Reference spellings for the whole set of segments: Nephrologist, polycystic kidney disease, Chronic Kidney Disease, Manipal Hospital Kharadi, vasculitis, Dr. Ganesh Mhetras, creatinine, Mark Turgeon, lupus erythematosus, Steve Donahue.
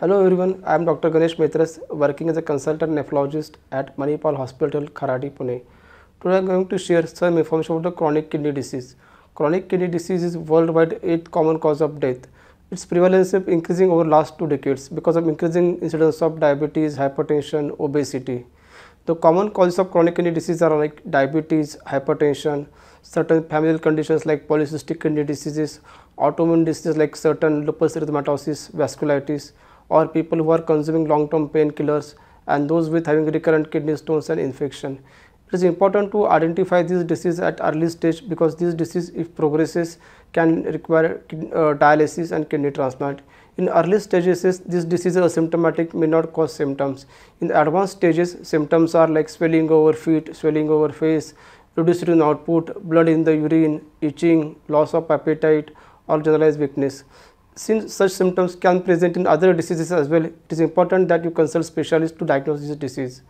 Hello everyone, I am Dr. Ganesh Mhetras, working as a consultant nephrologist at Manipal Hospital Kharadi, Pune. Today I am going to share some information about the chronic kidney disease. Chronic kidney disease is worldwide 8th common cause of death. Its prevalence is increasing over the last 2 decades because of increasing incidence of diabetes, hypertension, obesity. The common causes of chronic kidney disease are like diabetes, hypertension, certain familial conditions like polycystic kidney diseases, autoimmune diseases like certain lupus erythematosus, vasculitis, or people who are consuming long-term painkillers, and those with having recurrent kidney stones and infection. It is important to identify this disease at early stage because this disease, if progresses, can require dialysis and kidney transplant. In early stages, this disease is asymptomatic, may not cause symptoms. In advanced stages, symptoms are like swelling over feet, swelling over face, reduced urine output, blood in the urine, itching, loss of appetite, or generalized weakness. Since such symptoms can present in other diseases as well, it is important that you consult specialists to diagnose this disease.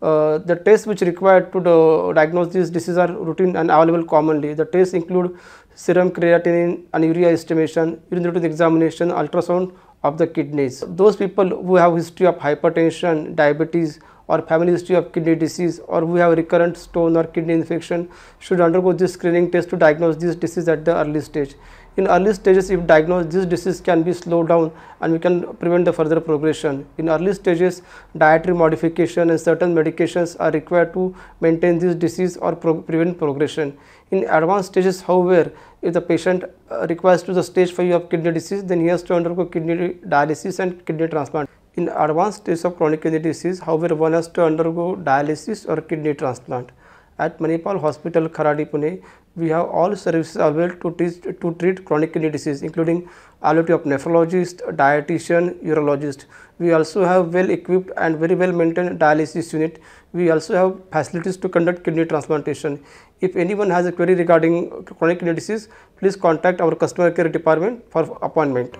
The tests which required to diagnose this disease are routine and available commonly. The tests include serum creatinine and urea estimation, urine routine examination, ultrasound of the kidneys. Those people who have history of hypertension, diabetes, or family history of kidney disease, or who have recurrent stone or kidney infection should undergo this screening test to diagnose this disease at the early stage. In early stages, if diagnosed, this disease can be slowed down and we can prevent the further progression. In early stages, dietary modification and certain medications are required to maintain this disease or prevent progression. In advanced stages, however, if the patient requires to the stage 5 of kidney disease, then he has to undergo kidney dialysis and kidney transplant. In advanced stage of chronic kidney disease, however, one has to undergo dialysis or kidney transplant. At Manipal Hospital Kharadi, Pune, we have all services available to treat chronic kidney disease, including availability of nephrologist, dietitian, urologist. We also have well-equipped and very well-maintained dialysis unit. We also have facilities to conduct kidney transplantation. If anyone has a query regarding chronic kidney disease, please contact our customer care department for appointment.